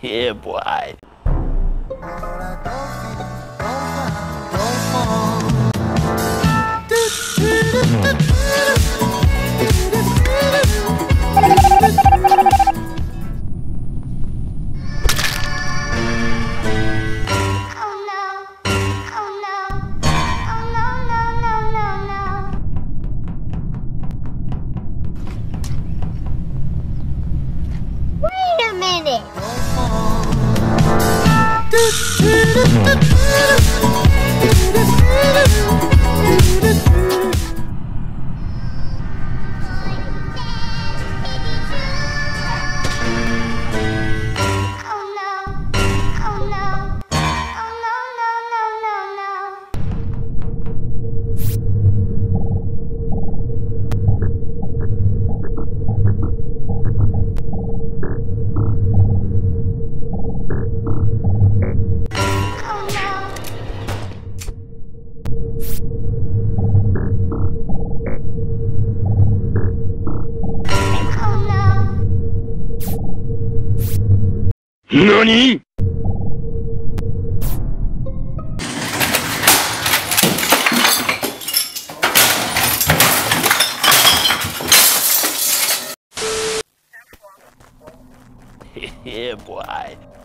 Yeah, boy. NANI?! Yeah, boy.